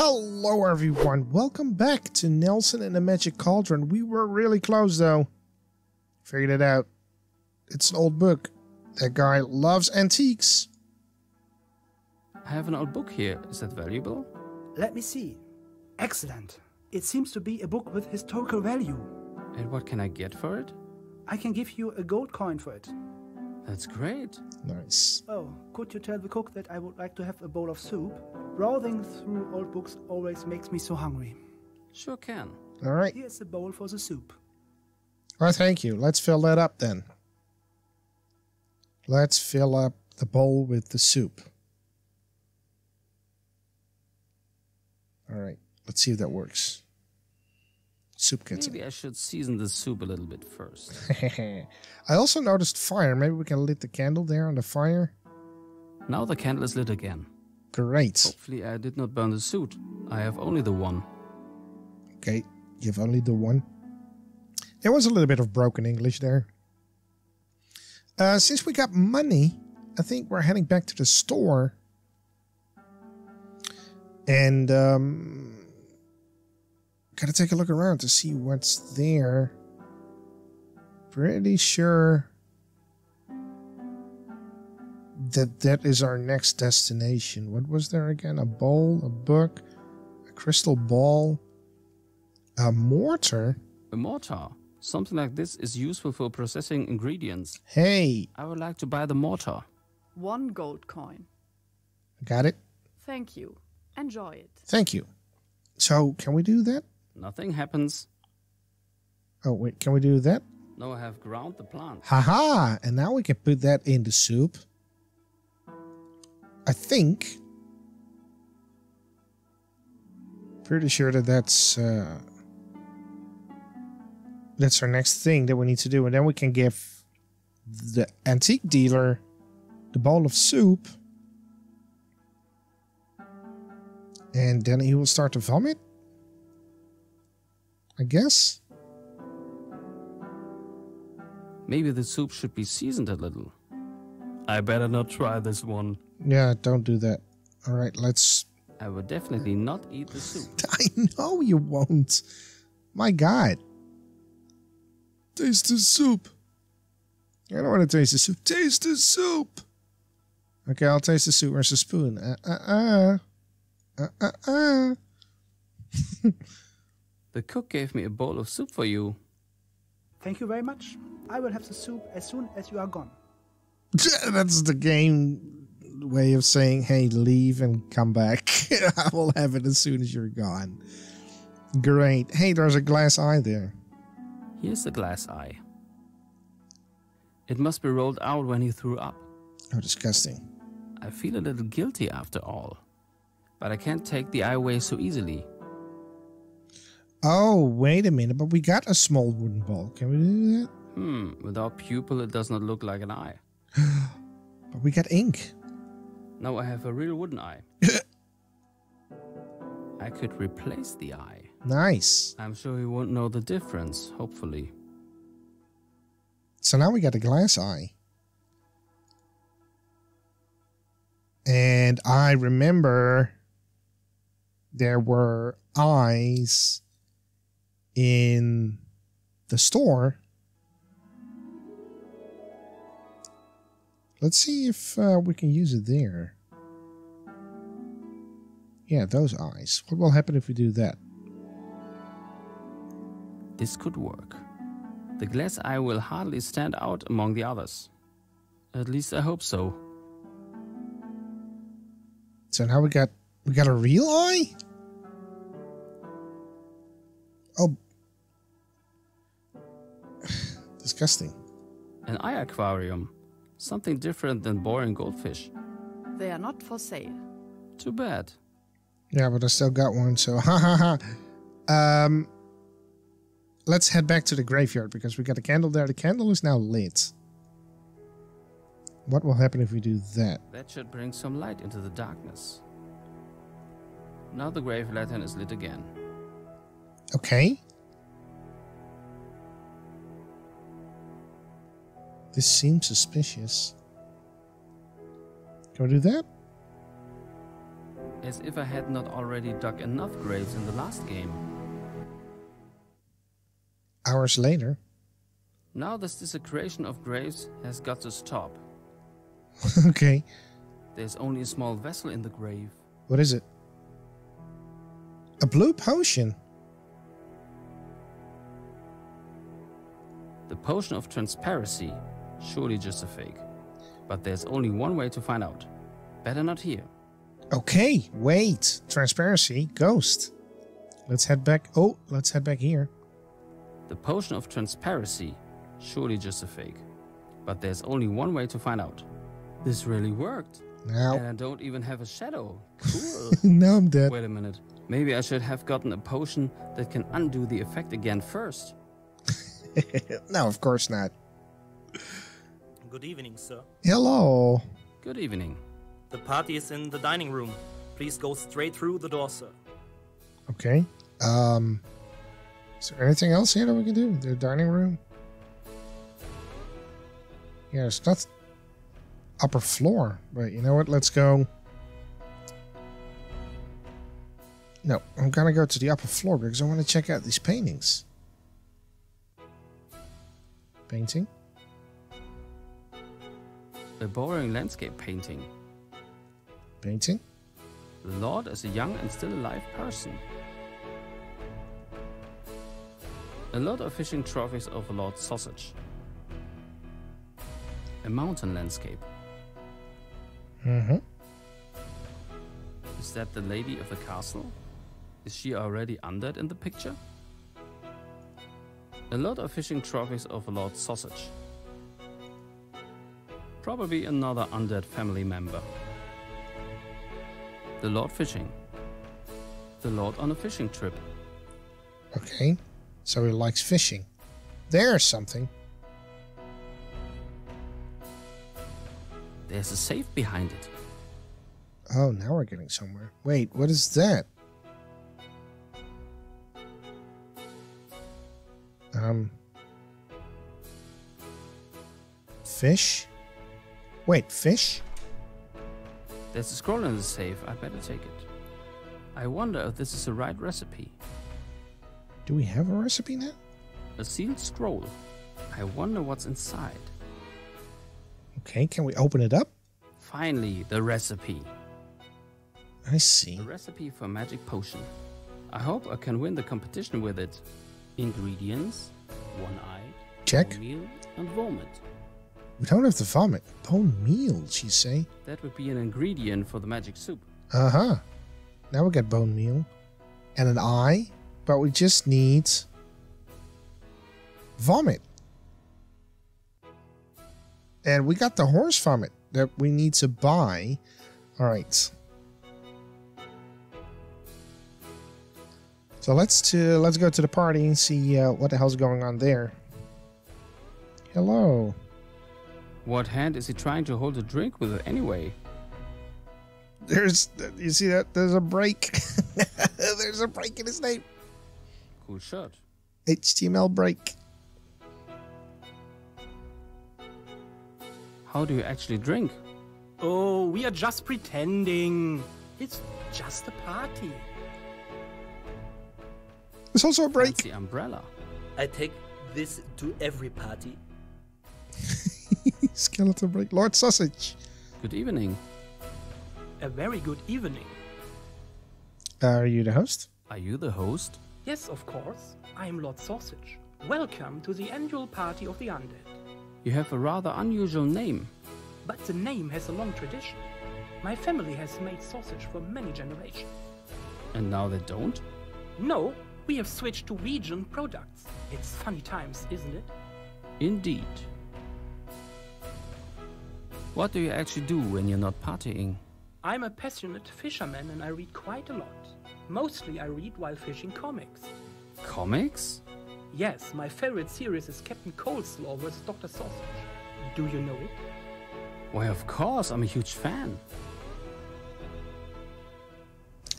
Hello everyone, welcome back to Nelson and the Magic Cauldron. We were really close though. Figured it out. It's an old book. That guy loves antiques. I have an old book here. Is that valuable? Let me see. Excellent. It seems to be a book with historical value. And what can I get for it? I can give you a gold coin for it. That's great. Nice. Oh, could you tell the cook that I would like to have a bowl of soup? Browsing through old books always makes me so hungry. Sure can. All right. Here's the bowl for the soup. Well, thank you. Let's fill that up then. Let's fill up the bowl with the soup. All right. Let's see if that works. Soup gets it. Maybe I should season the soup a little bit first. I also noticed fire. Maybe we can lit the candle there on the fire. Now the candle is lit again. Great. Hopefully I did not burn the suit. I have only the one. Okay, you have only the one. There was a little bit of broken English there. Since we got money, I think we're heading back to the store. And gotta take a look around to see what's there. Pretty sure that is our next destination. What was there again? A bowl, a book, a crystal ball, a mortar. A mortar. Something like this is useful for processing ingredients. Hey. I would like to buy the mortar. One gold coin. Got it. Thank you. Enjoy it. Thank you. So, can we do that? Nothing happens. Oh, wait. Can we do that? No, I have ground the plant. Haha. And now we can put that in the soup. I think. Pretty sure that that's our next thing that we need to do. And then we can give the antique dealer the bowl of soup. And then he will start to vomit, I guess. Maybe the soup should be seasoned a little. I better not try this one. Yeah, don't do that. All right, let's... I will definitely not eat the soup. I know you won't. My God. Taste the soup. I don't want to taste the soup. Taste the soup. Okay, I'll taste the soup. Where's the spoon? The cook gave me a bowl of soup for you. Thank you very much. I will have the soup as soon as you are gone. That's the game way of saying, hey, leave and come back. I will have it as soon as you're gone. Great. Hey, there's a glass eye there. Here's the glass eye. It must be rolled out when he threw up. Oh, disgusting. I feel a little guilty after all. But I can't take the eye away so easily. Oh, wait a minute. But we got a small wooden ball. Can we do that? Without pupil, it does not look like an eye. But we got ink. Now I have a real wooden eye. I could replace the eye. Nice. I'm sure he won't know the difference, hopefully. So now we got a glass eye. And I remember there were eyes in the store. Let's see if we can use it there. Yeah, those eyes. What will happen if we do that? This could work. The glass eye will hardly stand out among the others. At least I hope so. So now we got a real eye? Oh. Disgusting. An eye aquarium. Something different than boring goldfish. They are not for sale. Too bad. Yeah, but I still got one, so let's head back to the graveyard because we got a candle there. The candle is now lit. What will happen if we do that? That should bring some light into the darkness. Now the grave lantern is lit again. Okay. This seems suspicious. Can we do that? As if I had not already dug enough graves in the last game. Hours later. Now this desecration of graves has got to stop. Okay. There's only a small vessel in the grave. What is it? A blue potion. The potion of transparency. Surely just a fake. But there's only one way to find out. Better not here. Okay, wait. Transparency, ghost. Let's head back. Oh, let's head back here. The potion of transparency. Surely just a fake. But there's only one way to find out. This really worked. Now. And I don't even have a shadow. Cool. Now I'm dead. Wait a minute. Maybe I should have gotten a potion that can undo the effect again first. No, of course not. Good evening, sir. Hello. Good evening. The party is in the dining room. Please go straight through the door, sir. Okay. Is there anything else here that we can do? The dining room? Yeah, it's not upper floor. But you know what? Let's go. No, I'm gonna go to the upper floor because I want to check out these paintings. Painting? A boring landscape painting. Painting? The Lord is a young and still alive person. A lot of fishing trophies of Lord Sausage. A mountain landscape. Mm-hmm. Is that the lady of the castle? Is she already undead in the picture? A lot of fishing trophies of Lord Sausage. Probably another undead family member. The Lord fishing. The Lord on a fishing trip. Okay, so he likes fishing. There's something. There's a safe behind it. Oh, now we're getting somewhere. Wait, what is that? Fish? Wait, fish? There's a scroll in the safe. I better take it. I wonder if this is the right recipe. Do we have a recipe now? A sealed scroll. I wonder what's inside. Okay, can we open it up? Finally, the recipe. I see. A recipe for magic potion. I hope I can win the competition with it. Ingredients, one eye, check, bone meal, and vomit. We don't have to vomit. Bone meal, she say. That would be an ingredient for the magic soup. Uh-huh. Now we got bone meal and an eye, but we just need vomit. And we got the horse vomit that we need to buy. All right. So let's go to the party and see what the hell's going on there. Hello. What hand is he trying to hold a drink with it anyway? There's, you see that? There's a break. There's a break in his name. Cool shirt. HTML break. How do you actually drink? Oh, we are just pretending. It's just a party. There's also a break. That's the umbrella. I take this to every party. Skeleton break. Lord Sausage. Good evening. A very good evening. Are you the host? Are you the host? Yes, of course. I'm Lord Sausage. Welcome to the annual party of the undead. You have a rather unusual name. But the name has a long tradition. My family has made sausage for many generations. And now they don't? No, we have switched to vegan products. It's funny times, isn't it? Indeed. What do you actually do when you're not partying? I'm a passionate fisherman and I read quite a lot. Mostly I read while fishing comics. Comics? Yes, my favorite series is Captain Coleslaw vs. Dr. Sausage. Do you know it? Why, of course, I'm a huge fan.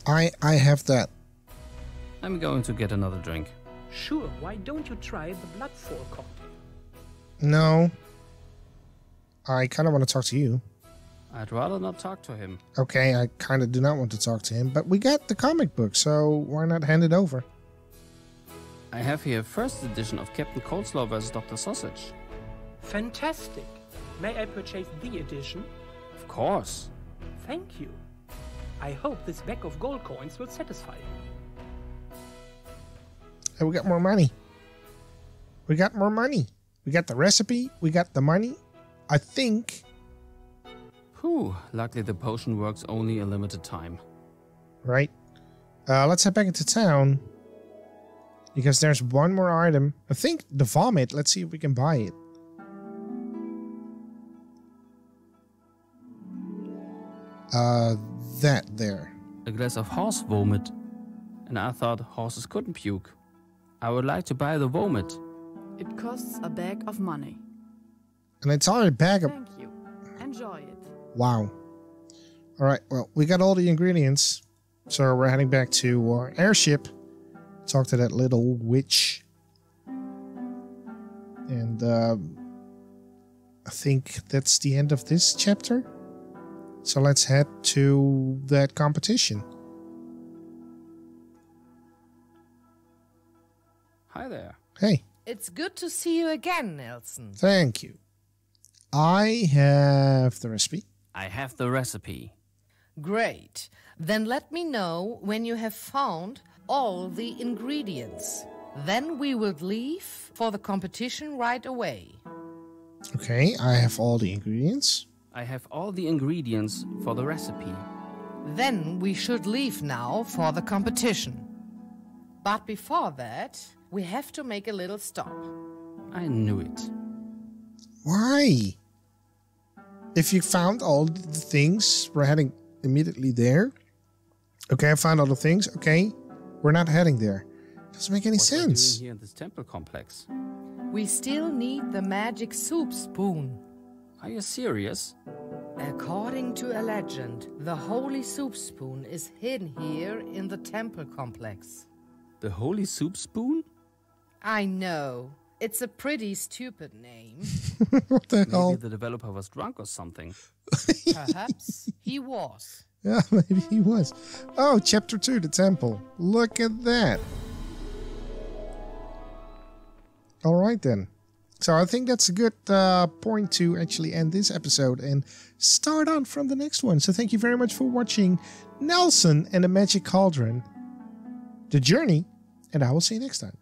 I have that. I'm going to get another drink. Sure, why don't you try the Bloodfall cocktail? No. I kind of want to talk to you. I'd rather not talk to him. Okay, I kind of do not want to talk to him, but we got the comic book, so why not hand it over? I have here first edition of Captain Coleslaw vs. Dr. Sausage. Fantastic. May I purchase the edition? Of course. Thank you. I hope this bag of gold coins will satisfy you. Hey, we got more money. We got more money. We got the recipe. We got the money. I think... Whew, luckily the potion works only a limited time. Right. Let's head back into town. Because there's one more item. I think the vomit. Let's see if we can buy it. That there. A glass of horse vomit. And I thought horses couldn't puke. I would like to buy the vomit. It costs a bag of money. An entire bag of... Thank you. Enjoy it. Wow. Alright, well, we got all the ingredients. So we're heading back to our airship. Talk to that little witch. And I think that's the end of this chapter. So let's head to that competition. Hi there. Hey. It's good to see you again, Nelson. Thank you. I have the recipe. I have the recipe. Great. Then let me know when you have found all the ingredients. Then we will leave for the competition right away. Okay, I have all the ingredients. I have all the ingredients for the recipe. Then we should leave now for the competition. But before that, we have to make a little stop. I knew it. Why? If you found all the things, we're heading immediately there. Okay, I found all the things. Okay. We're not heading there. Doesn't make any sense. What are you doing here in this temple complex? We still need the magic soup spoon. Are you serious? According to a legend, the holy soup spoon is hidden here in the temple complex. The holy soup spoon? I know. It's a pretty stupid name. What the hell? Maybe the developer was drunk or something. Perhaps he was. Yeah, maybe he was. Oh, chapter 2, the temple. Look at that. All right, then. So I think that's a good point to actually end this episode and start on from the next one. So thank you very much for watching Nelson and the Magic Cauldron, The Journey, and I will see you next time.